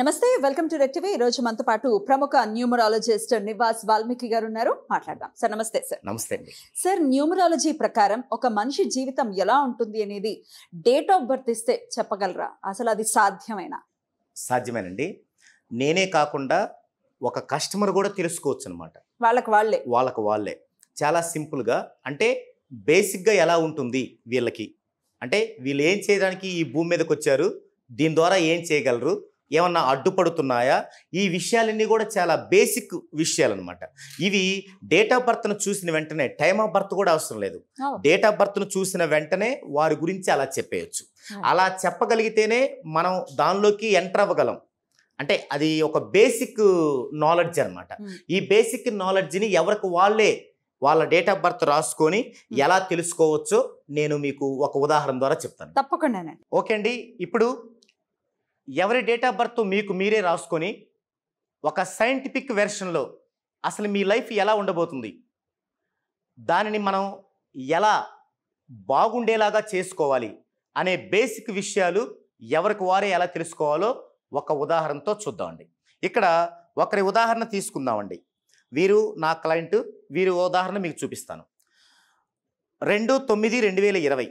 Namaste, welcome to RETV. Roju manto paatu pramuka numerologist Nivas Valmiki garu unnaru maatladam. Sir namaste sir. Namaste. Sir numerology prakaram oka manishi jeevitam ela untundi anedi date of birth iste cheppagalra. Asalu adi sadhyamaina. Sadhyamainandi. Nene kaakunda oka customer kuda telusukochu anamata. Vallaku valle. Chala simple ga ante basic ga ela untundi villaki. Ante villu em cheyadaniki ee bhoomi medaku vacharu. Deeni dwara em cheyagalaru. ఏమన్నా అడ్డుపడుతున్నాయా ఈ విషయాలన్నీ కూడా చాలా basic విషయాలు అన్నమాట ఇవి date of birth ను చూసిన వెంటనే టైమ్ ఆఫ్ బర్త్ కూడా అవసరం లేదు డేట్ ఆఫ్ బర్త్ ను చూసిన వెంటనే వారి గురించి అలా చెప్పేయొచ్చు అలా చెప్పగలిగితేనే మనం దానిలోకి ఎంటర్ అవ్వగలం అంటే అది ఒక బేసిక్ నాలెడ్జ్ అన్నమాట ఈ బేసిక్ నాలెడ్జ్ ని ఎవరికి వాళ్ళే వాళ్ళ డేట్ ఆఫ్ బర్త్ రాసుకొని ఎలా తెలుసుకోవచ్చో నేను మీకు ఒక ఉదాహరణ ద్వారా చెప్తాను తప్పకుండా ఓకే అండి ఇప్పుడు ఎవరి డేట్ ఆఫ్ బర్త్ మీకు మీరే రాసుకొని ఒక సైంటిఫిక్ వెర్షన్లో అసలు మీ లైఫ్ ఎలా ఉండబోతుంది దానిని మనం ఎలా బాగుండేలాగా చేసుకోవాలి అనే బేసిక్ విషయాలు ఎవరికి వారే ఎలా తెలుసుకోవాలో ఒక ఉదాహరణతో చూద్దామండి ఇక్కడ ఒకరి ఉదాహరణ తీసుకుందామండి వీరు నా క్లయింట్ వీరు ఉదాహరణ మీకు చూపిస్తాను 2/9/2020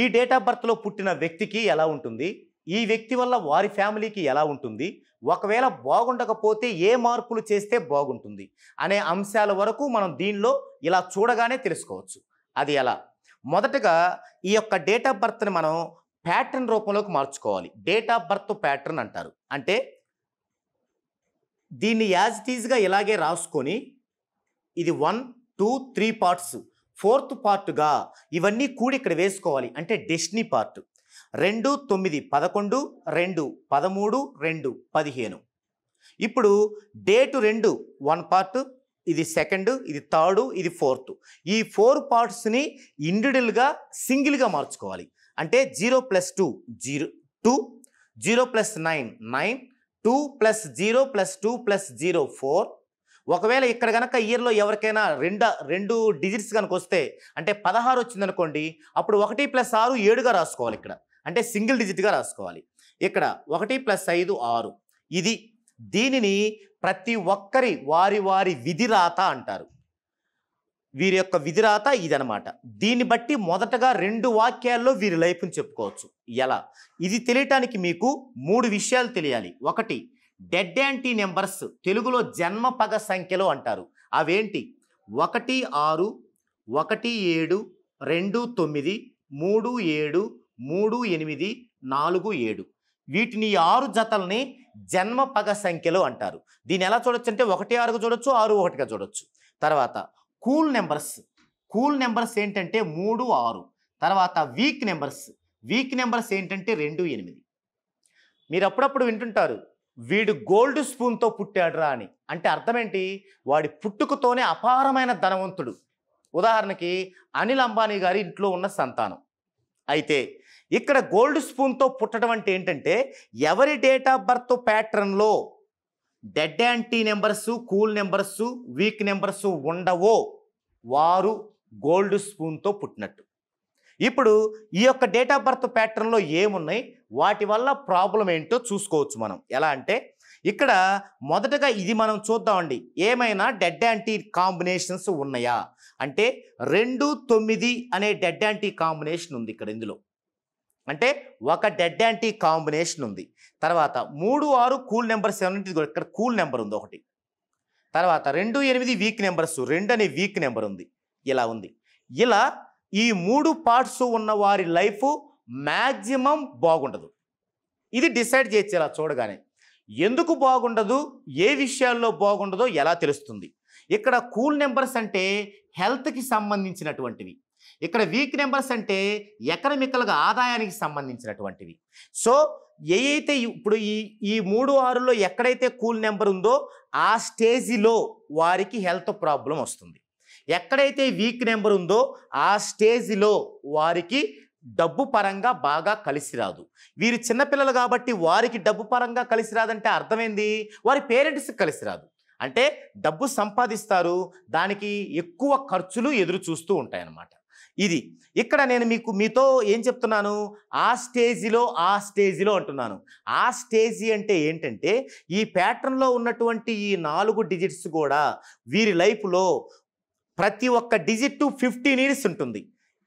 ఈ డేట్ ఆఫ్ బర్త్లో పుట్టిన వ్యక్తికి ఎలా ఉంటుంది ఈ వ్యక్తి వల్ల వారి ఫ్యామిలీకి ఎలా ఉంటుంది ఒకవేళ బాగుండకపోతే ఏ మార్పులు చేస్తే బాగుంటుంది అనే అంశాల వరకు మనం దీనిలో ఇలా చూడగానే తెలుసుకోవచ్చు అది ఎలా మొదటగా ఈ యొక్క డేట్ ఆఫ్ బర్త్ని మనం ప్యాటర్న్ రూపంలోకి మార్చుకోవాలి డేట్ ఆఫ్ బర్త్ ప్యాటర్న్ అంటారు అంటే దీన్ని యాజ్ ఇట్ ఈజ్గా ఇలాగే రాసుకొని ఇది 1, 2, 3 పార్ట్స్ ఫోర్త్ పార్ట్గా ఇవన్నీ కూడి ఇక్కడ వేసుకోవాలి అంటే డెస్టినీ పార్ట్ 2, 9, 11, 2, 13, 2, 15 ఇప్పుడు డేట్ 2 1 పార్ట్ ఇది సెకండ్ ఇది థర్డ్ ఇది ఫోర్త్ ఈ 4 పార్ట్స్ని ఇండివిడ్యువల్గా సింగిల్గా మార్చుకోవాలి అంటే 0+2 0 2 0+9 9 2+0+2+0 4 ఒకవేళ ఇక్కడ కనుక ఇయర్లో ఎవరికైనా రెండు డిజిట్స్ కనుక వస్తే అంటే 16 వచ్చిందనుకోండి అప్పుడు 1+6 7గా రాసుకోవాలి ఇక్కడ అంటే సింగిల్ డిజిట్గా రాసుకోవాలి ఇక్కడ 1+5 6 ఇది దీనిని ప్రతి ఒక్కరి వారి విధిరాత అంటారు వీరి యొక్క విధిరాత ఇదనమాట దీన్ని బట్టి మొదటగా 2 వాక్యాల్లో వీరి లైఫ్ని చెప్పుకోవచ్చు ఎలా ఇది తెలియటానికి మీకు 3 విషయాలు తెలియాలి 1 డెడ్ యాంటీ నెంబర్స్ తెలుగులో జన్మ పగ సంఖ్యలో అంటారు అవేంటి 1 6 1 7 2 9 3 7 3 8 4 7 వీటిని 6 జతల్ని జన్మ పగ సంఖ్యలో అంటారు దీని ఎలా చూడొచ్చు అంటే 1 6గా చూడొచ్చు 6 1గా చూడొచ్చు తర్వాత కూల్ నెంబర్స్ ఏంటంటే 3 6 తర్వాత వీక్ నెంబర్స్ ఏంటంటే 2 8 మీరు అప్పుడప్పుడు వింటుంటారు వీడు గోల్డ్ స్పూన్తో పుట్టాడురా అని అంటే అర్థం ఏంటి వాడి పుట్టుకతోనే అపారమైన ధనవంతుడు ఉదాహరణకి అనిల్ అంబానీ గారి ఇంట్లో ఉన్న సంతానం అయితే ఇక్కడ గోల్డ్ స్పూన్తో పుట్టడం అంటే ఏంటంటే ఎవరి డేట్ ఆఫ్ బర్త్ ప్యాటర్న్లో dead anti numbers cool numbers weak numbers ఉండవో వారు గోల్డ్ స్పూన్తో పుట్టినట్టు ఇప్పుడు ఈ యొక్క డేట్ ఆఫ్ బర్త్ ప్యాటర్న్లో ఏమున్నాయి వాటి వల్ల ప్రాబ్లం ఏంటో చూసుకోవచ్చు మనం ఎలా అంటే ఇక్కడ మొదటగా ఇది మనం చూద్దామండి ఏమైనా డెడ్ యాంటీ కాంబినేషన్స్ ఉన్నాయా అంటే 2 9 అనే డెడ్ యాంటీ కాంబినేషన్ ఉంది ఇక్కడ ఇందులో అంటే 1 డెడ్ యాంటీ కాంబినేషన్ ఉంది తర్వాత 3 6 కూల్ నెంబర్స్ ఇక్కడ కూల్ నెంబర్ ఉంది 1 తర్వాత 2 8 వీక్ నెంబర్స్ 2 అనే వీక్ నెంబర్ ఉంది ఇలా ఉంది ఇలా ఈ 3 పార్ట్స్ ఉన్న వారి లైఫ్ మ్యాక్సిమం బాగుండదు ఇది డిసైడ్ చేసేలా చూడగానే ఎందుకు బాగుండదు ఏ విషయాల్లో బాగుండదో ఎలా తెలుస్తుంది ఇక్కడ కూల్ నెంబర్స్ అంటే హెల్త్కి సంబంధించినటువంటివి ఇక్కడ వీక్ నెంబర్స్ అంటే ఎకనమికల్గా ఆదాయానికి సంబంధించినటువంటివి సో ఏదైతే ఇప్పుడు ఈ 3 6లో ఎక్కడైతే కూల్ నెంబర్ ఉందో ఆ స్టేజీలో వారికి హెల్త్ ప్రాబ్లం వస్తుంది ఎక్కడైతే వీక్ నెంబర్ ఉందో ఆ స్టేజ్లో వారికి డబ్బు పరంగా బాగా కలిసి రాదు వీరు చిన్నపిల్లలు కాబట్టి వారికి డబ్బు పరంగా కలిసి రాదంటే అర్థమైంది వారి పేరెంట్స్కి కలిసి రాదు అంటే డబ్బు సంపాదిస్తారు దానికి ఎక్కువ ఖర్చులు ఎదురు చూస్తూ ఉంటాయన్నమాట ఇది ఇక్కడ నేను మీకు మీతో ఏం చెప్తున్నాను ఆ స్టేజిలో అంటున్నాను ఆ స్టేజి అంటే ఏంటంటే ఈ ప్యాటర్న్లో ఉన్నటువంటి ఈ 4 డిజిట్స్ కూడా వీరి లైఫ్లో ప్రతి ఒక్క డిజిట్ 15 years ఉంటుంది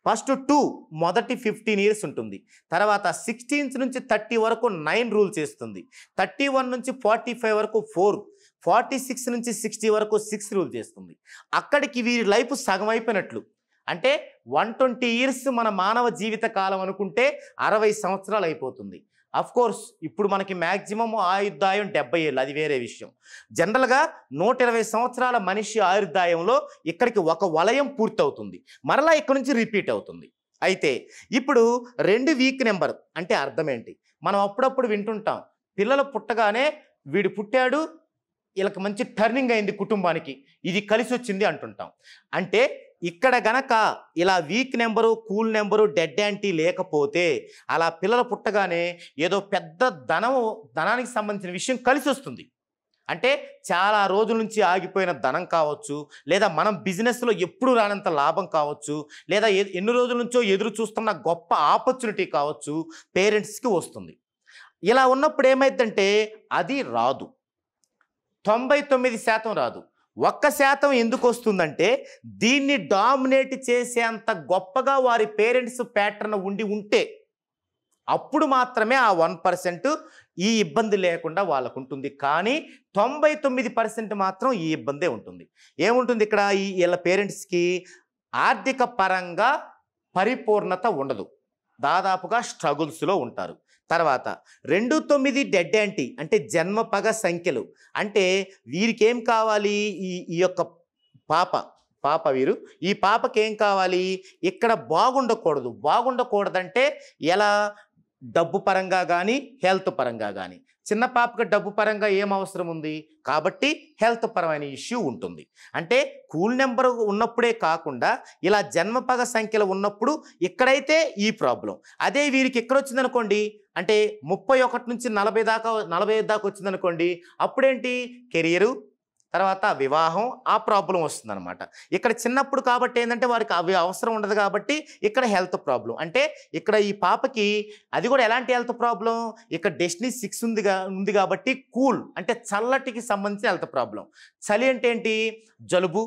ఫస్ట్ 2 మొదటి 15 years ఉంటుంది తర్వాత 16 నుంచి 30 వరకు 9 రూల్ చేస్తుంది 31 నుంచి 45 వరకు 4 46 నుంచి 60 వరకు 6 రూల్ చేస్తుంది అక్కడికి వీరి లైఫ్ సగం అయిపోయినట్లు అంటే 120 years మన మానవ జీవిత కాలం అనుకుంటే 60 సంవత్సరాలు అయిపోతుంది ఆఫ్ కోర్స్ ఇప్పుడు మనకి మాక్సిమం ఆయుర్దాయం 70 years అది వేరే విషయం జనరల్గా 120 సంవత్సరాల మనిషి ఆయుర్దాయంలో ఇక్కడికి ఒక వలయం పూర్తవుతుంది మరలా ఇక్కడ నుంచి రిపీట్ అవుతుంది అయితే ఇప్పుడు 2 వీక్ నెంబర్ అంటే అర్థం ఏంటి మనం అప్పుడప్పుడు వింటుంటాం పిల్లలు పుట్టగానే వీడు పుట్టాడు వీళ్ళకి మంచి టర్నింగ్ అయింది కుటుంబానికి ఇది కలిసి వచ్చింది అంటుంటాం అంటే ఇక్కడ గనక ఇలా weak number cool number dead anti లేకపోతే అలా పిల్లలు పుట్టగానే ఏదో పెద్ద ధనానికి సంబంధించిన విషయం కలిసి వస్తుంది అంటే చాలా రోజుల నుంచి ఆగిపోయిన ధనం కావచ్చు లేదా మనం బిజినెస్లో ఎప్పుడు రానంత లాభం కావచ్చు లేదా ఎన్ని రోజుల నుంచో ఎదురు చూస్తున్న గొప్ప ఆపర్చునిటీ కావచ్చు పేరెంట్స్కి వస్తుంది ఇలా ఉన్నప్పుడు ఏమైందంటే అది రాదు 99% రాదు 1% ఎందుకు వస్తుందంటే దీన్ని డామినేట్ చేసేంత గొప్పగా వారి పేరెంట్స్ ప్యాటర్న్ ఉండి ఉంటే అప్పుడు మాత్రమే ఆ 1% ఈ ఇబ్బంది లేకుండా వాళ్ళకు ఉంటుంది కానీ 99% మాత్రం ఈ ఇబ్బందే ఉంటుంది ఏముంటుంది ఇక్కడ వీళ్ళ పేరెంట్స్కి ఆర్థిక పరంగా పరిపూర్ణత ఉండదు దాదాపుగా స్ట్రగుల్స్లో ఉంటారు తర్వాత 29 డెడ్ యాంటీ అంటే జన్మపగ సంఖ్యలు అంటే వీరికి ఏం కావాలి ఈ యొక్క పాప వీరు ఈ పాపకి ఏం కావాలి ఇక్కడ బాగుండకూడదంటే ఎలా డబ్బు పరంగా కానీ హెల్త్ పరంగా కానీ చిన్న పాపకి డబ్బు పరంగా ఏం అవసరం ఉంది కాబట్టి హెల్త్ పరమైన ఇష్యూ ఉంటుంది అంటే కూల్ నెంబర్ ఉన్నప్పుడే కాకుండా ఇలా జన్మపగ సంఖ్యలు ఉన్నప్పుడు ఇక్కడైతే ఈ ప్రాబ్లం అదే వీరికి ఎక్కడ వచ్చిందనుకోండి అంటే 31 నుంచి 40 దాకా వచ్చిందనుకోండి అప్పుడేంటి కెరియరు తర్వాత వివాహం ఆ ప్రాబ్లం వస్తుందన్నమాట ఇక్కడ చిన్నప్పుడు కాబట్టి ఏంటంటే వారికి అవి అవసరం ఉండదు కాబట్టి ఇక్కడ హెల్త్ ప్రాబ్లం అంటే ఇక్కడ ఈ పాపకి అది కూడా ఎలాంటి హెల్త్ ప్రాబ్లం ఇక్కడ డెస్టినీ 6 ఉంది కాబట్టి కూల్ అంటే చల్లటికి సంబంధించిన హెల్త్ ప్రాబ్లం చలి అంటే ఏంటి జలుబు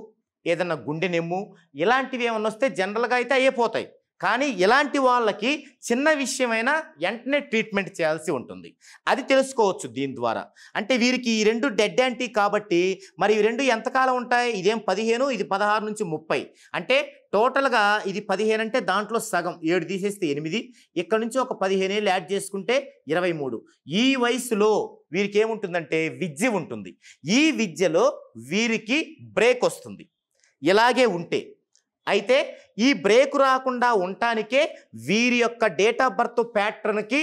ఏదన్నా గుండె నెమ్ము ఇలాంటివి ఏమన్నా వస్తే జనరల్గా అయితే అయిపోతాయి కానీ ఇలాంటి వాళ్ళకి చిన్న విషయమైనా వెంటనే ట్రీట్మెంట్ చేయాల్సి ఉంటుంది అది తెలుసుకోవచ్చు దీని ద్వారా అంటే వీరికి ఈ 2 డెడ్ యాంటీ కాబట్టి మరి ఈ 2 ఎంతకాలం ఉంటాయి ఇదేం 15 ఇది 16 నుంచి 30 అంటే టోటల్గా ఇది 15 అంటే దాంట్లో సగం 7 తీసేస్తే 8 ఇక్కడ నుంచి ఒక 15 years యాడ్ చేసుకుంటే 23 ఈ వయసులో వీరికి ఏముంటుందంటే విద్య ఉంటుంది ఈ విద్యలో వీరికి బ్రేక్ వస్తుంది ఇలాగే ఉంటే అయితే ఈ బ్రేక్ రాకుండా ఉండటానికే వీరి యొక్క డేట్ ఆఫ్ బర్త్ ప్యాటర్న్కి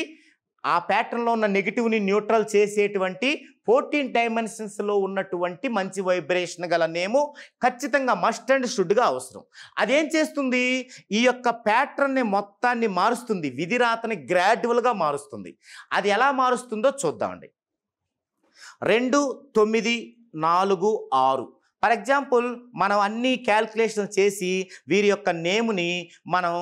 ఆ ప్యాటర్న్లో ఉన్న నెగిటివ్ని న్యూట్రల్ చేసేటువంటి 14 dimensions ఉన్నటువంటి మంచి వైబ్రేషన్ గల నేము ఖచ్చితంగా మస్ట్ అండ్ షుడ్గా అవసరం అదేం చేస్తుంది ఈ యొక్క ప్యాటర్న్ని మొత్తాన్ని మారుస్తుంది విధిరాతని గ్రాడ్యువల్గా మారుస్తుంది అది ఎలా మారుస్తుందో చూద్దామండి 2 9 4 6 ఫర్ ఎగ్జాంపుల్ మనం అన్ని క్యాల్కులేషన్ చేసి వీరి యొక్క నేమ్ని మనం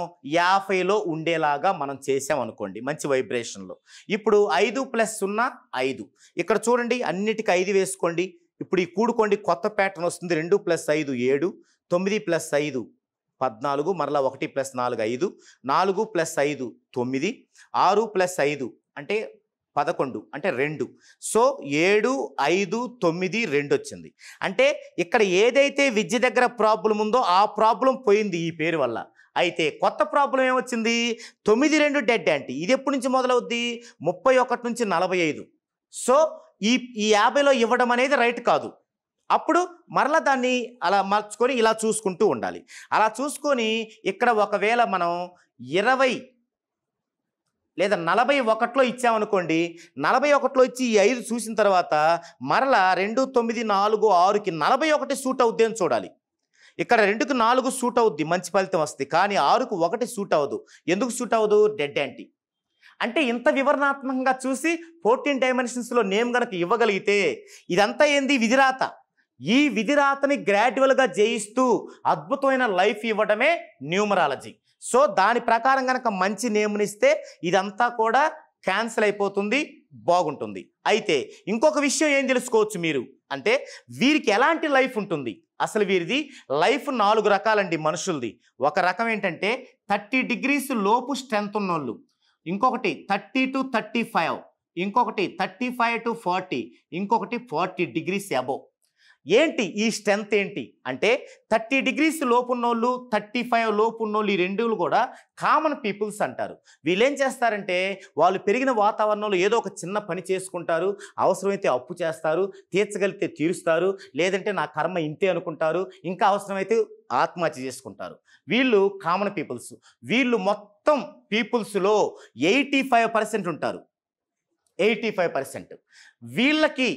50 ఉండేలాగా మనం చేసామనుకోండి మంచి వైబ్రేషన్లో ఇప్పుడు 5 + 0 5 ఇక్కడ చూడండి అన్నిటికీ 5 వేసుకోండి ఇప్పుడు ఈ కూడుకోండి కొత్త ప్యాటర్న్ వస్తుంది 2 + 5 7 9 + 5 14 మరలా 1 + 4 5 4 + 5 9 6 + 5 అంటే 11 అంటే 2 సో 7 5 9 2 వచ్చింది అంటే ఇక్కడ ఏదైతే విద్య దగ్గర ప్రాబ్లం ఉందో ఆ ప్రాబ్లం పోయింది ఈ పేరు వల్ల అయితే కొత్త ప్రాబ్లం ఏమొచ్చింది 9 2 డెడ్ యాంటీ ఇది ఎప్పటి నుంచి మొదలవుద్ది 31 నుంచి 45 సో ఈ 50 ఇవ్వడం అనేది రైట్ కాదు అప్పుడు మరలా దాన్ని అలా మార్చుకొని ఇలా చూసుకుంటూ ఉండాలి అలా చూసుకొని ఇక్కడ ఒకవేళ మనం 20 లేదా 41 ఇచ్చామనుకోండి 41 ఇచ్చి ఈ 5 చూసిన తర్వాత మరలా 2 9 4 6 41 సూట్ అవుద్ది అని చూడాలి ఇక్కడ 2కి 4 సూట్ అవుద్ది మంచి ఫలితం వస్తుంది కానీ 6కి 1 సూట్ అవ్వదు ఎందుకు సూట్ అవ్వదు డెడ్ యాంటీ అంటే ఇంత వివరణాత్మకంగా చూసి 14 dimensions నేమ్ కనుక ఇవ్వగలిగితే ఇదంతా ఏంది విధిరాత ఈ విధిరాతని గ్రాడ్యువల్గా జయిస్తూ అద్భుతమైన లైఫ్ ఇవ్వడమే న్యూమరాలజీ. సో దాని ప్రకారం కనుక మంచి నేమ్నిస్తే ఇదంతా కూడా క్యాన్సిల్ అయిపోతుంది, బాగుంటుంది. అయితే ఇంకొక విషయం ఏం తెలుసుకోవచ్చు మీరు అంటే, వీరికి ఎలాంటి లైఫ్ ఉంటుంది అసలు? వీరిది లైఫ్ 4 రకాలండి మనుషులది. ఒక రకం ఏంటంటే 30 degrees లోపు స్ట్రెంత్ ఉన్నోళ్ళు, ఇంకొకటి 30 to 35, ఇంకొకటి 35 to 40, ఇంకొకటి 40 degrees అబోవ్. ఏంటి ఈ స్ట్రెంత్ ఏంటి అంటే, 30 degrees లోపు ఉన్నోళ్ళు, 35 లోపు ఉన్నోళ్ళు, ఈ రెండు కూడా కామన్ పీపుల్స్ అంటారు. వీళ్ళేం చేస్తారంటే వాళ్ళు పెరిగిన వాతావరణంలో ఏదో ఒక చిన్న పని చేసుకుంటారు, అవసరమైతే అప్పు చేస్తారు, తీర్చగలిగితే తీరుస్తారు, లేదంటే నా కర్మ ఇంతే అనుకుంటారు, ఇంకా అవసరమైతే ఆత్మహత్య చేసుకుంటారు. వీళ్ళు కామన్ పీపుల్స్. వీళ్ళు మొత్తం పీపుల్స్లో 85% ఉంటారు. 85% వీళ్ళకి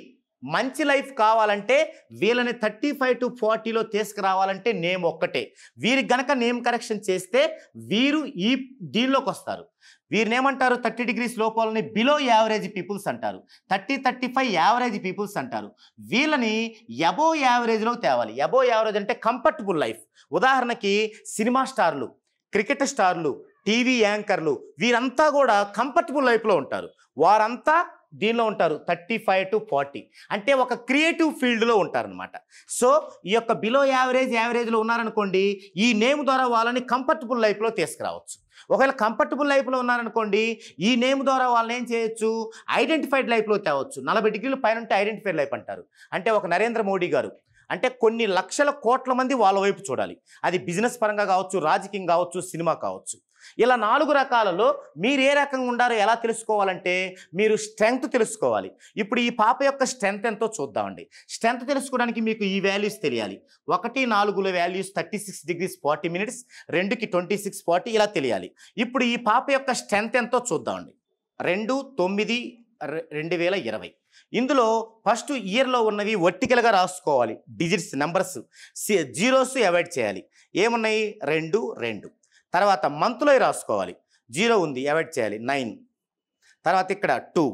మంచి లైఫ్ కావాలంటే వీళ్ళని 35 to 40లో తీసుకురావాలంటే నేమ్ ఒక్కటే. వీరికి గనక నేమ్ కరెక్షన్ చేస్తే వీరు ఈ దీనిలోకి వస్తారు. వీరిని ఏమంటారు? 30 degrees లోపాలని బిలో యావరేజ్ పీపుల్స్ అంటారు. 30-35 యావరేజ్ పీపుల్స్ అంటారు. వీళ్ళని ఎబో యావరేజ్లో తేవాలి. ఎబో యావరేజ్ అంటే కంఫర్టబుల్ లైఫ్. ఉదాహరణకి సినిమా స్టార్లు, క్రికెట్ స్టార్లు, టీవీ యాంకర్లు, వీరంతా కూడా కంఫర్టబుల్ లైఫ్లో ఉంటారు. వారంతా దీనిలో ఉంటారు. 35 to 40 అంటే ఒక క్రియేటివ్ ఫీల్డ్లో ఉంటారనమాట. సో ఈ యొక్క బిలో యావరేజ్ యావరేజ్లో ఉన్నారనుకోండి, ఈ నేమ్ ద్వారా వాళ్ళని కంఫర్టబుల్ లైఫ్లో తీసుకురావచ్చు. ఒకవేళ కంఫర్టబుల్ లైఫ్లో ఉన్నారనుకోండి, ఈ నేమ్ ద్వారా వాళ్ళని ఏం చేయొచ్చు? ఐడెంటిఫైడ్ లైఫ్లో తేవచ్చు. 40 degrees పైన ఉంటే ఐడెంటిఫైడ్ లైఫ్ అంటారు. అంటే ఒక నరేంద్ర మోడీ గారు అంటే కొన్ని లక్షల కోట్ల మంది వాళ్ళ వైపు చూడాలి. అది బిజినెస్ పరంగా కావచ్చు, రాజకీయం కావచ్చు, సినిమా కావచ్చు. ఇలా 4 రకాలలో మీరు ఏ రకంగా ఉండారో ఎలా తెలుసుకోవాలంటే మీరు స్ట్రెంగ్త్ తెలుసుకోవాలి. ఇప్పుడు ఈ పాప యొక్క స్ట్రెంగ్త్ ఎంతో చూద్దామండి. స్ట్రెంగ్త్ తెలుసుకోవడానికి మీకు ఈ వాల్యూస్ తెలియాలి. 1, 4 వాల్యూస్ 36 degrees 40 minutes, 2కి 26 40 ఇలా తెలియాలి. ఇప్పుడు ఈ పాప యొక్క స్ట్రెంగ్త్ ఎంతో చూద్దామండి. 2-9-2020 ఇందులో ఫస్ట్ ఇయర్లో ఉన్నవి వర్టికల్గా రాసుకోవాలి. డిజిట్స్, నెంబర్స్, జీరోస్ అవాయిడ్ చేయాలి. ఏమున్నాయి? 2, 2. తర్వాత మంత్లో రాసుకోవాలి. 0 ఉంది, అవాయిడ్ చేయాలి. 9. తర్వాత ఇక్కడ 2.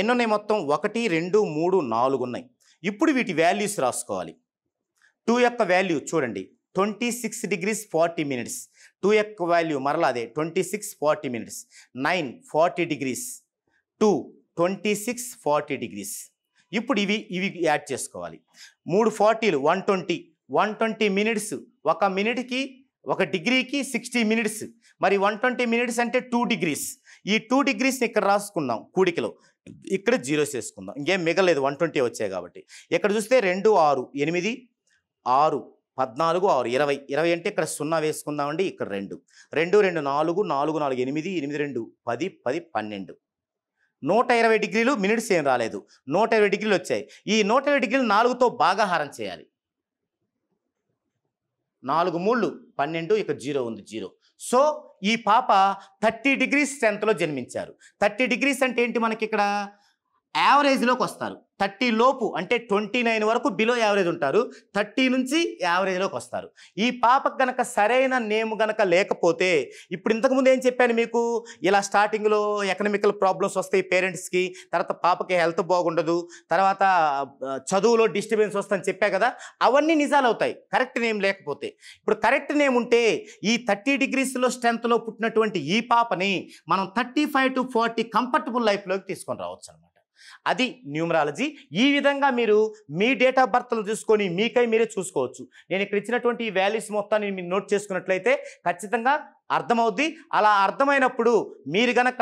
ఎన్ని ఉన్నాయి? మొత్తం 1, 2, 3, 4 ఉన్నాయి. ఇప్పుడు వీటి వాల్యూస్ రాసుకోవాలి. 2 యొక్క వాల్యూ చూడండి, 26 degrees 40 minutes. 2 యొక్క వాల్యూ మరలా అదే, 26 40 minutes. 9 40 degrees, 2 26 40 degrees. ఇప్పుడు ఇవి యాడ్ చేసుకోవాలి. 3 40లు, 120. 120 minutes, 1 minute కి 60 minutes. మరి 120 minutes అంటే 2 degrees. ఈ 2 degrees ఇక్కడ రాసుకుందాం కూడికలో. ఇక్కడ జీరో చేసుకుందాం, ఇంకేం మిగలేదు 120 వచ్చాయి కాబట్టి. ఇక్కడ చూస్తే 2, 6, 8, 6, 14, 6, 20 అంటే ఇక్కడ 0 వేసుకుందామండి. ఇక్కడ 2, 2, 4, 4, 4, 8, 8, 2, 10, 10, 12. 120 degrees మినిట్స్ ఏం రాలేదు, 120 degrees వచ్చాయి. ఈ 120 degrees 4తో భాగాహారం చేయాలి. 4, 3, 12, ఇక్కడ 0 ఉంది, 0. సో ఈ పాప 30 degrees స్ట్రెంత్లో జన్మించారు. 30 degrees అంటే ఏంటి? మనకి ఇక్కడ యావరేజ్లోకి వస్తారు. 30 లోపు అంటే 29 వరకు బిలో యావరేజ్ ఉంటారు. 30 నుంచి యావరేజ్లోకి వస్తారు. ఈ పాపకు గనక సరైన నేమ్ గనక లేకపోతే, ఇప్పుడు ఇంతకుముందు ఏం చెప్పాను మీకు, ఇలా స్టార్టింగ్లో ఎకనామికల్ ప్రాబ్లమ్స్ వస్తాయి పేరెంట్స్కి, తర్వాత పాపకి హెల్త్ బాగుండదు, తర్వాత చదువులో డిస్టర్బెన్స్ వస్తుందని చెప్పా కదా, అవన్నీ నిజాలు అవుతాయి కరెక్ట్ నేమ్ లేకపోతే. ఇప్పుడు కరెక్ట్ నేమ్ ఉంటే ఈ 30 degreesలో స్ట్రెంత్లో పుట్టినటువంటి ఈ పాపని మనం 35 to 40 కంఫర్టబుల్ లైఫ్లోకి తీసుకొని రావచ్చు అనమాట. అది న్యూమరాలజీ. ఈ విధంగా మీరు మీ డేట్ ఆఫ్ బర్త్లు చూసుకొని మీకై మీరే చూసుకోవచ్చు. నేను ఇక్కడ ఇచ్చినటువంటి ఈ వాల్యూస్ మొత్తాన్ని మీరు నోట్ చేసుకున్నట్లయితే ఖచ్చితంగా అర్థమవుద్ది. అలా అర్థమైనప్పుడు మీరు గనక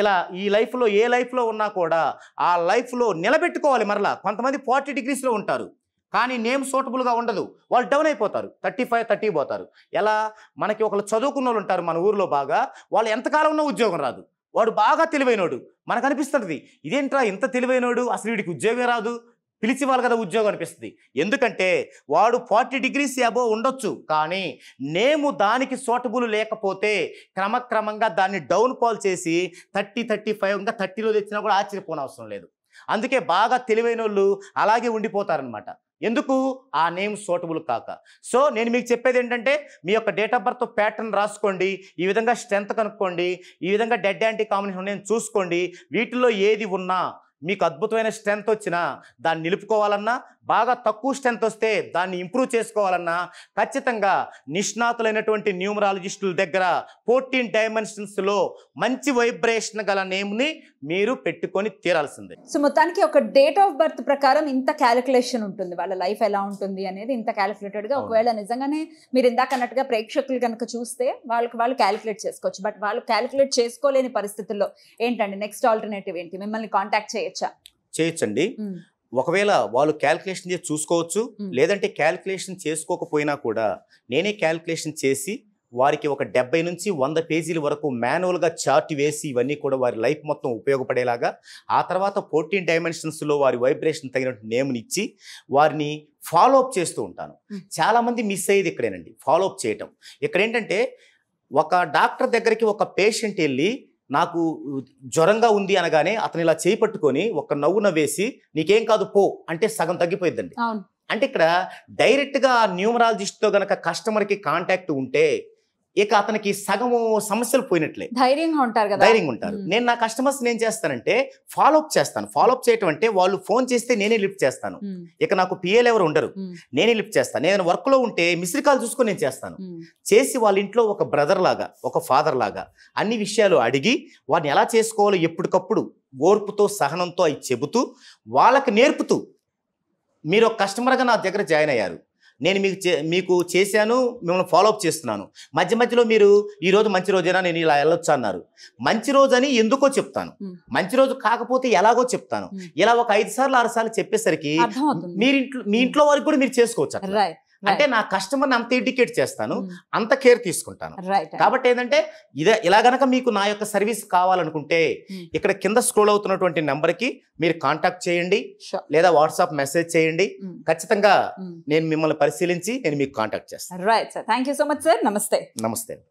ఇలా ఈ లైఫ్లో ఏ లైఫ్లో ఉన్నా కూడా ఆ లైఫ్లో నిలబెట్టుకోవాలి. మరలా కొంతమంది 40 degreesలో ఉంటారు కానీ నేమ్ సూటబుల్గా ఉండదు, వాళ్ళు డౌన్ అయిపోతారు, 35, 30 పోతారు. ఎలా? మనకి ఒకళ్ళు చదువుకున్న వాళ్ళు ఉంటారు మన ఊరిలో బాగా, వాళ్ళు ఎంతకాలం ఉన్నా ఉద్యోగం రాదు. వాడు బాగా తెలివైనోడు, మనకు అనిపిస్తుంది ఇదేంట్రా ఇంత తెలివైనోడు, అసలు వీడికి ఉద్యోగం రాదు, పిలిచేవాళ్ళు కదా ఉద్యోగం అనిపిస్తుంది. ఎందుకంటే వాడు 40 degrees అబోవ్ ఉండొచ్చు కానీ నేము దానికి సూటబుల్ లేకపోతే క్రమక్రమంగా దాన్ని డౌన్ ఫాల్ చేసి 30, 35, ఇంకా 30లో తెచ్చినా కూడా ఆశ్చర్యపోనవసరం లేదు. అందుకే బాగా తెలివైన వాళ్ళు అలాగే ఉండిపోతారనమాట. ఎందుకు? ఆ నేమ్ సూటబుల్ కాక. సో నేను మీకు చెప్పేది ఏంటంటే మీ యొక్క డేట్ ఆఫ్ బర్త్ ప్యాటర్న్ రాసుకోండి, ఈ విధంగా స్ట్రెంత్ కనుక్కోండి, ఈ విధంగా డెడ్ యాంటీ కాంబినేషన్ నేను చూసుకోండి. వీటిల్లో ఏది ఉన్నా మీకు అద్భుతమైన స్ట్రెంత్ వచ్చినా దాన్ని నిలుపుకోవాలన్నా, బాగా తక్కువ స్ట్రెంత్ వస్తే దాన్ని ఇంప్రూవ్ చేసుకోవాలన్నా ఖచ్చితంగా నిష్ణాతులైనటువంటి న్యూమరాలజిస్టుల దగ్గర 14 డైమెన్షన్స్లో మంచి వైబ్రేషన్ గల నేమ్ని మీరు పెట్టుకొని తీరాల్సిందే. సో మొత్తానికి ఒక డేట్ ఆఫ్ బర్త్ ప్రకారం ఇంత క్యాలిక్యులేషన్ ఉంటుంది, వాళ్ళ లైఫ్ ఎలా ఉంటుంది అనేది ఇంత క్యాలిక్యులేటెడ్గా. ఒకవేళ నిజంగానే మీరు ఇందాక అన్నట్టుగా ప్రేక్షకులు కనుక చూస్తే వాళ్ళకి వాళ్ళు క్యాలిక్యులేట్ చేసుకోవచ్చు. బట్ వాళ్ళు క్యాలిక్యులేట్ చేసుకోలేని పరిస్థితుల్లో ఏంటండి నెక్స్ట్ ఆల్టర్నేటివ్ ఏంటి? మిమ్మల్ని కాంటాక్ట్ చేయొచ్చా? చేయొచ్చండి. ఒకవేళ వాళ్ళు క్యాలిక్యులేషన్ చేసి చూసుకోవచ్చు, లేదంటే క్యాలిక్యులేషన్ చేసుకోకపోయినా కూడా నేనే క్యాలిక్యులేషన్ చేసి వారికి ఒక 70 నుంచి 100 పేజీల వరకు మాన్యువల్గా చార్ట్ వేసి ఇవన్నీ కూడా వారి లైఫ్ మొత్తం ఉపయోగపడేలాగా, ఆ తర్వాత 14 డైమెన్షన్స్లో వారి వైబ్రేషన్ తగినట్టు నేమ్ని ఇచ్చి వారిని ఫాలో అప్ చేస్తూ ఉంటాను. చాలామంది మిస్ అయ్యేది ఇక్కడేనండి, ఫాలో అప్ చేయటం. ఇక్కడ ఏంటంటే ఒక డాక్టర్ దగ్గరికి ఒక పేషెంట్ వెళ్ళి నాకు జ్వరంగా ఉంది అనగానే అతను ఇలా చేపట్టుకొని ఒక నవ్వు నవ్వేసి నీకేం కాదు పో అంటే సగం తగ్గిపోయిందండి. అంటే ఇక్కడ డైరెక్ట్గా న్యూమరాలజిస్ట్తో గనక కస్టమర్కి కాంటాక్ట్ ఉంటే ఇక అతనికి సగము సమస్యలు పోయినట్లే, ధైర్యంగా ఉంటారు కదా, ధైర్యంగా ఉంటారు. నేను నా కస్టమర్స్ నేను చేస్తానంటే ఫాలోఅప్ చేస్తాను. ఫాలోఅప్ చేయటం అంటే వాళ్ళు ఫోన్ చేస్తే నేనే లిఫ్ట్ చేస్తాను, ఇక నాకు పిఏలు ఎవరు ఉండరు, నేనే లిఫ్ట్ చేస్తాను. నేను వర్క్లో ఉంటే మిస్డ్ కాల్ చూసుకొని నేను చేస్తాను, చేసి వాళ్ళ ఇంట్లో ఒక బ్రదర్ లాగా ఒక ఫాదర్ లాగా అన్ని విషయాలు అడిగి వారిని ఎలా చేసుకోవాలో ఎప్పటికప్పుడు ఓర్పుతో సహనంతో అవి చెబుతూ వాళ్ళకి నేర్పుతూ, మీరు ఒక కస్టమర్గా నా దగ్గర జాయిన్ అయ్యారు, నేను మీకు చేశాను, మిమ్మల్ని ఫాలోఅప్ చేస్తున్నాను. మధ్య మధ్యలో మీరు ఈరోజు మంచి రోజైనా నేను ఇలా వెళ్ళొచ్చు అన్నారు, మంచి రోజు అని ఎందుకో చెప్తాను, మంచి రోజు కాకపోతే ఎలాగో చెప్తాను. ఇలా ఒక 5 సార్లు 6 సార్లు చెప్పేసరికి మీ ఇంట్లో వరకు కూడా మీరు చేసుకోవచ్చు. అంటే నా కస్టమర్ని అంత ఎడ్యుకేట్ చేస్తాను, అంత కేర్ తీసుకుంటాను. కాబట్టి ఏంటంటే ఇదే ఇలా గనక మీకు నా యొక్క సర్వీస్ కావాలనుకుంటే ఇక్కడ కింద స్క్రోల్ అవుతున్నటువంటి నెంబర్కి మీరు కాంటాక్ట్ చేయండి, లేదా వాట్సాప్ మెసేజ్ చేయండి. ఖచ్చితంగా నేను మిమ్మల్ని పరిశీలించి నేను మీకు కాంటాక్ట్ చేస్తాను. Right sir, thank you so much sir. నమస్తే. నమస్తే.